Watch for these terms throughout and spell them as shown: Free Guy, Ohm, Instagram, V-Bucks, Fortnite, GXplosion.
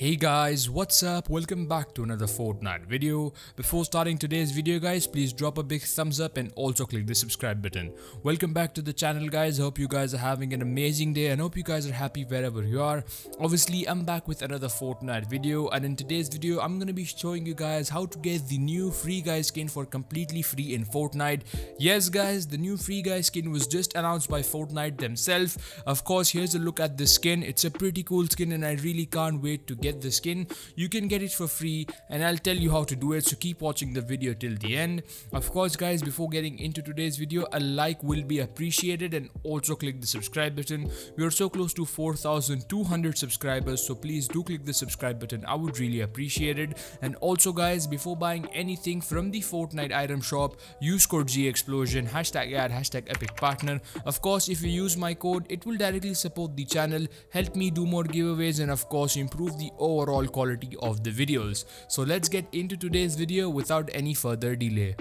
Hey guys, what's up? Welcome back to another Fortnite video. Before starting today's video guys, please drop a big thumbs up and also click the subscribe button. Welcome back to the channel guys. Hope you guys are having an amazing day and hope you guys are happy wherever you are. Obviously, I'm back with another Fortnite video, and in today's video, I'm gonna be showing you guys how to get the new Free Guy skin for completely free in Fortnite. Yes guys, the new Free Guy skin was just announced by Fortnite themselves. Of course, here's a look at this skin. It's a pretty cool skin and I really can't wait to get the skin. You can get it for free and I'll tell you how to do it, so keep watching the video till the end. Of course guys, before getting into today's video, a like will be appreciated and also click the subscribe button. We are so close to 4,200 subscribers, so please do click the subscribe button. I would really appreciate it. And also guys, before buying anything from the Fortnite item shop, use code GXplosion, hashtag ad, hashtag epic partner. Of course, if you use my code, it will directly support the channel, help me do more giveaways, and of course improve the overall quality of the videos. So let's get into today's video without any further delay.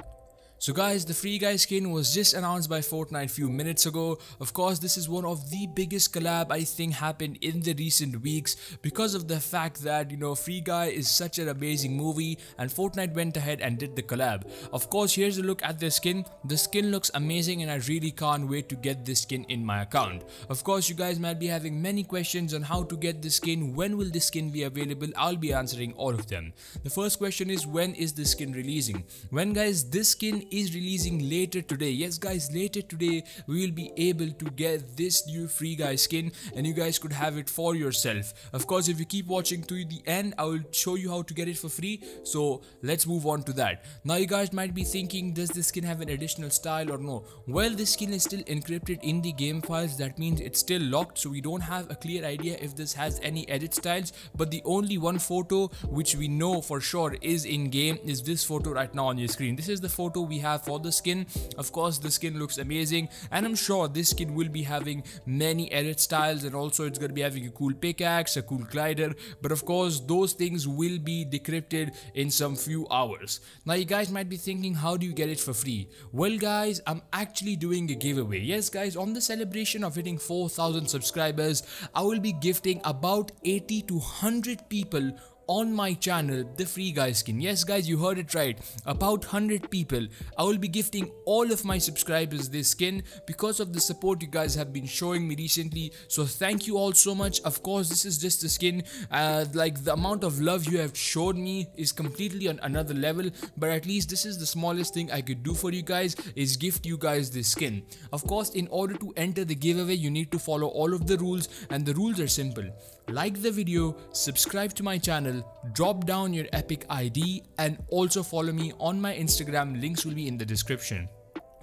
So guys, the Free Guy skin was just announced by Fortnite few minutes ago. Of course, this is one of the biggest collab I think happened in the recent weeks, because of the fact that, you know, Free Guy is such an amazing movie and Fortnite went ahead and did the collab. Of course, here's a look at the skin. The skin looks amazing and I really can't wait to get this skin in my account. Of course, you guys might be having many questions on how to get this skin. When will this skin be available? I'll be answering all of them. The first question is, when is this skin releasing? When guys, this skin is releasing later today. Yes guys, later today we will be able to get this new Free Guy skin and you guys could have it for yourself. Of course, if you keep watching to the end, I will show you how to get it for free. So let's move on to that. Now you guys might be thinking, does this skin have an additional style or no? Well, this skin is still encrypted in the game files. That means it's still locked, so we don't have a clear idea if this has any edit styles. But the only one photo which we know for sure is in game is this photo right now on your screen. This is the photo we have for the skin. Of course, the skin looks amazing and I'm sure this skin will be having many edit styles, and also it's going to be having a cool pickaxe, a cool glider, but of course those things will be decrypted in some few hours. Now you guys might be thinking, how do you get it for free? Well guys, I'm actually doing a giveaway. Yes guys, on the celebration of hitting 4,000 subscribers, I will be gifting about 80 to 100 people on my channel the Free Guy skin. Yes guys, you heard it right, about 100 people. I will be gifting all of my subscribers this skin because of the support you guys have been showing me recently, so thank you all so much. Of course, this is just the skin. Like, the amount of love you have showed me is completely on another level, but at least this is the smallest thing I could do for you guys, is gift you guys this skin. Of course, in order to enter the giveaway, you need to follow all of the rules, and the rules are simple. Like the video, subscribe to my channel, drop down your epic ID, and also follow me on my Instagram. Links will be in the description.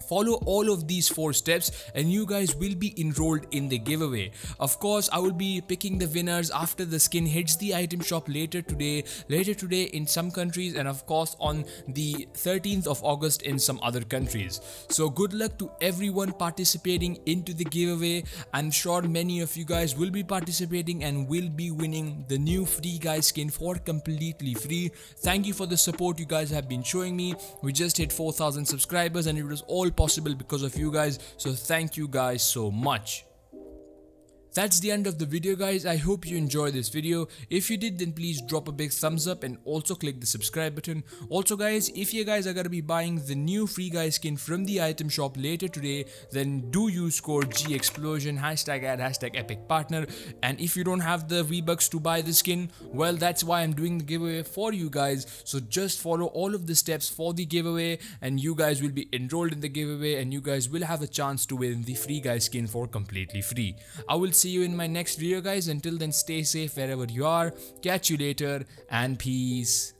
Follow all of these 4 steps and you guys will be enrolled in the giveaway. Of course, I will be picking the winners after the skin hits the item shop later today in some countries, and of course on the 13th of August in some other countries. So good luck to everyone participating into the giveaway. I'm sure many of you guys will be participating and will be winning the new Free Guy skin for completely free. Thank you for the support you guys have been showing me. We just hit 4,000 subscribers and it was all possible because of you guys, so thank you guys so much. That's the end of the video guys. I hope you enjoyed this video. If you did, then please drop a big thumbs up and also click the subscribe button. Also guys, if you guys are gonna be buying the new Free Guy skin from the item shop later today, then do use code GXplosion, hashtag ad, hashtag epic partner. And if you don't have the V-Bucks to buy the skin, well, that's why I'm doing the giveaway for you guys. So just follow all of the steps for the giveaway and you guys will be enrolled in the giveaway and you guys will have a chance to win the Free Guy skin for completely free. I will see you in my next video guys. Until then, stay safe wherever you are. Catch you later and peace.